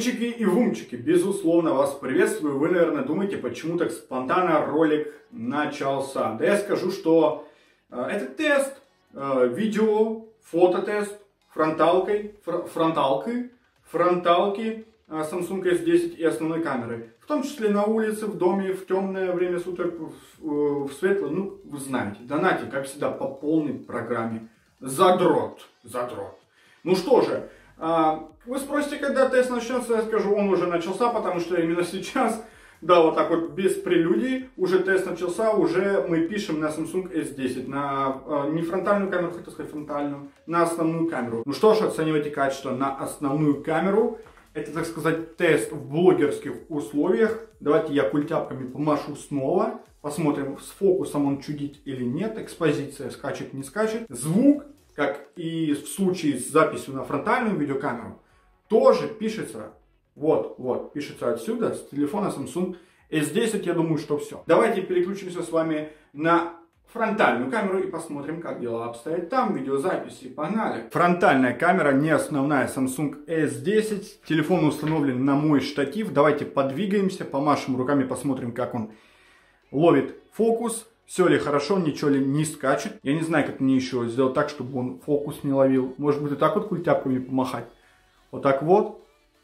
Мычики и вумчики, безусловно, вас приветствую. Вы, наверное, думаете, почему так спонтанно ролик начался. Да я скажу, что это тест, видео, фототест фронталки Samsung S10 и основной камеры. В том числе на улице, в доме, в темное время суток, в светлое. Ну, вы знаете, донатик, как всегда, по полной программе. Задрот. Ну что же, вы спросите, когда тест начнется, я скажу, он уже начался, потому что именно сейчас, да, вот так вот, без прелюдий, уже тест начался, уже мы пишем на Samsung S10, на не фронтальную камеру, хотел сказать фронтальную, на основную камеру. Ну что ж, оценивайте качество на основную камеру. Это, так сказать, тест в блогерских условиях. Давайте я культяпками помашу снова. Посмотрим, с фокусом он чудит или нет. Экспозиция скачет, не скачет. Звук, как и в случае с записью на фронтальную видеокамеру, тоже пишется. Вот, пишется отсюда, с телефона Samsung S10. Я думаю, что все. Давайте переключимся с вами на фронтальную камеру и посмотрим, как дела обстоят там. Видеозаписи, погнали. Фронтальная камера, не основная, Samsung S10. Телефон установлен на мой штатив. Давайте подвигаемся, помашем руками, посмотрим, как он ловит фокус. Все ли хорошо, ничего ли не скачет. Я не знаю, как мне еще сделать так, чтобы он фокус не ловил. Может быть, и так вот культяпками помахать. Вот так вот.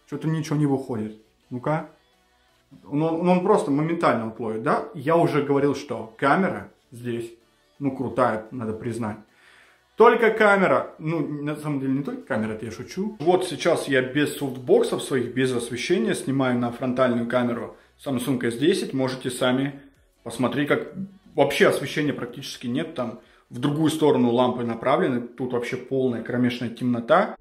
Что-то ничего не выходит. Ну-ка. Он просто моментально ловит, да? Я уже говорил, что камера здесь, ну, крутая, надо признать. Только камера, ну, на самом деле, не только камера, это я шучу. Вот сейчас я без софтбоксов своих, без освещения снимаю на фронтальную камеру Samsung S10. Можете сами посмотреть, как вообще освещения практически нет. Там в другую сторону лампы направлены. Тут вообще полная кромешная темнота.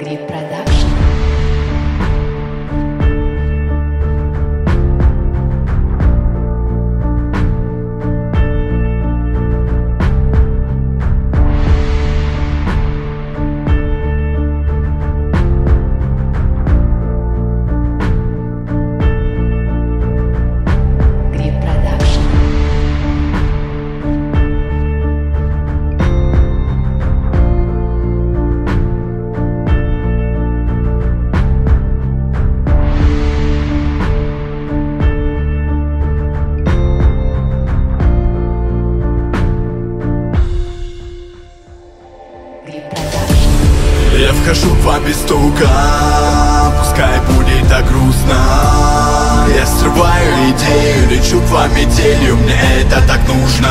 Гриф-продакшн. Я вхожу в вам без стука, пускай будет так грустно. Я срываю идею, лечу к вам метелью, мне это так нужно.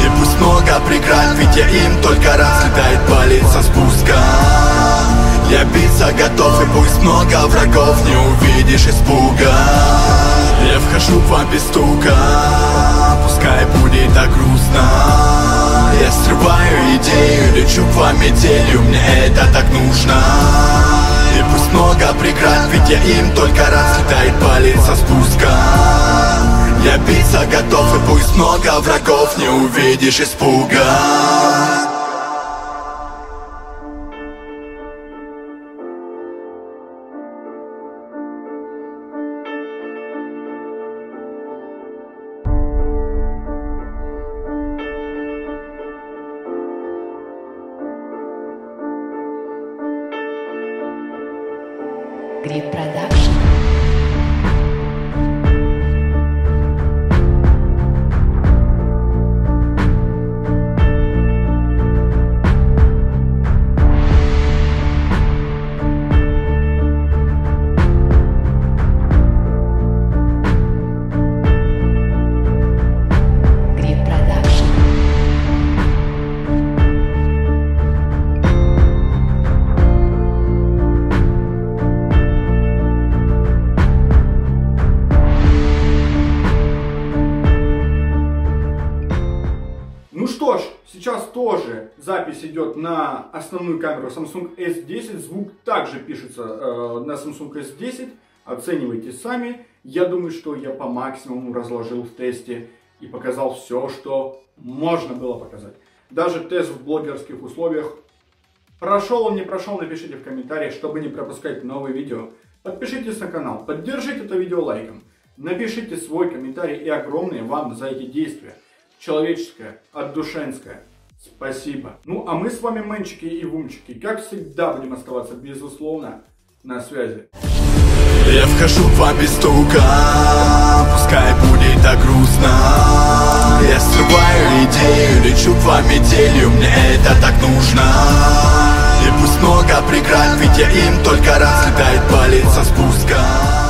И пусть много преград, ведь я им только раз, летает палец со спуска. Я биться готов, и пусть много врагов, не увидишь испуга. Я вхожу в вам без стука, пускай будет так грустно. Я срываю идею, лечу к вам метелью, мне это так нужно. И пусть много преград, ведь я им только раз, летает палец со спуска. Я биться готов, и пусть много врагов, не увидишь испуга. Гриф-продакшн. Сейчас тоже запись идет на основную камеру Samsung S10. Звук также пишется на Samsung S10. Оценивайте сами. Я думаю, что я по максимуму разложил в тесте и показал все, что можно было показать. Даже тест в блогерских условиях Прошел он, не прошел, напишите в комментариях, чтобы не пропускать новые видео. Подпишитесь на канал, поддержите это видео лайком, напишите свой комментарий и огромные вам за эти действия. Человеческое, отдушенское. Спасибо. Ну а мы с вами, мэнчики и вумчики, как всегда будем оставаться, безусловно, на связи. Я вхожу в два без стука, пускай будет так грустно. Я срываю идею, лечу в два метелью, мне это так нужно. И пусть много преград, ведь я им только раз, летает палец со спуска.